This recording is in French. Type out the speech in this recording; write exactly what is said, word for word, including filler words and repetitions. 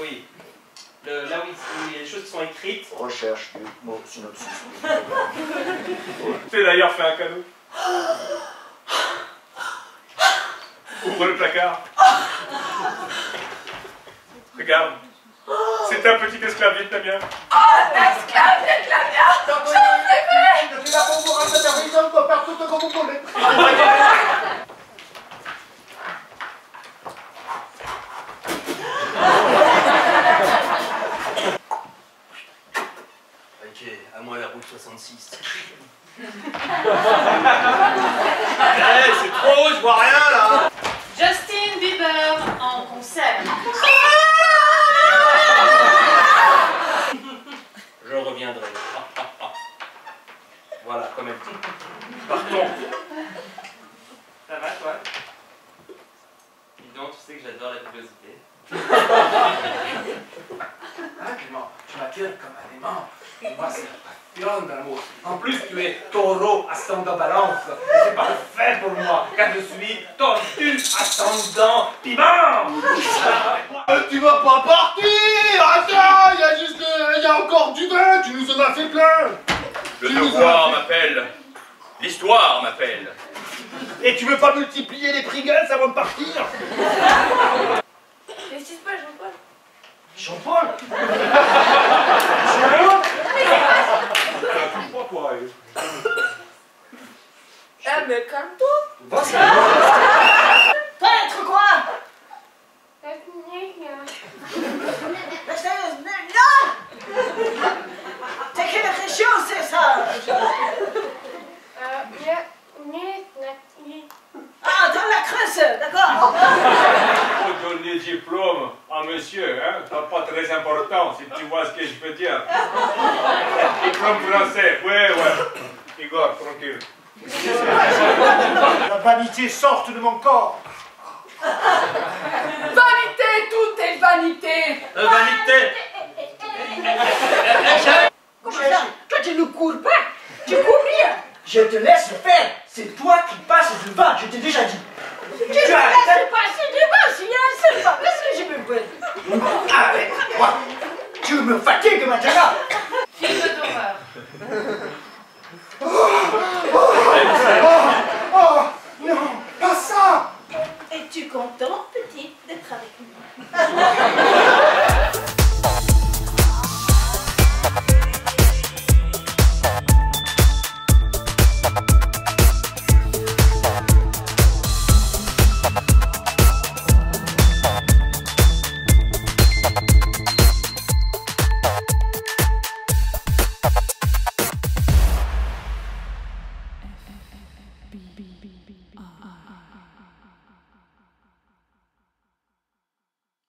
Oui, le, là où il, les choses sont écrites. Recherche du mot synopsis. Tu as d'ailleurs fait un cadeau. Ouvre le placard. Regarde, c'est un petit esclave vietnamien. Oh, l'esclave vietnamien, j'en ai fait. Tu l'as pour vous raconter un exemple comme partout comme vous voulez. soixante-six. Hey, c'est trop, je vois rien là. Justin Bieber en concert. Je reviendrai. Ah, ah, ah. Voilà, comme elle dit. Partons. Ça va toi? Dis donc, tu sais que j'adore la curiosité. Ah, Clément, tu m'attires comme un aimant. Moi, c'est la passion d'amour. En plus, tu es taureau ascendant balance. C'est parfait pour moi, car je suis tortue ascendant piment. Tu vas pas partir. Attends, il y a juste, il y a encore du vin. Tu nous en as fait plein. Le tu devoir fait... m'appelle. L'histoire m'appelle. Et tu veux pas multiplier les prigales avant de partir? Qu'est-ce qui se passe, Jean-Paul? Jean-Paul? Eh mais calme-toi! Toi, être quoi? T'as quelle région c'est ça? Ah, dans la Creuse, d'accord? Faut donner diplôme à monsieur, hein? C'est pas très important si tu vois ce que je peux dire. Diplôme français, ouais, ouais. Igor, tranquille. La vanité sorte de mon corps. Vanité, tout est vanité. La vanité. Comment ça? Toi tu ne cours pas, tu cours rien. Je te laisse faire, c'est toi qui passes du vin, je t'ai déjà dit. Tu me laisses passer du vin, si il y a un seul vin, laisse que je me bois. Arrête, toi. Tu me fatigues maintenant. Film d'horreur. Oh, oh, oh.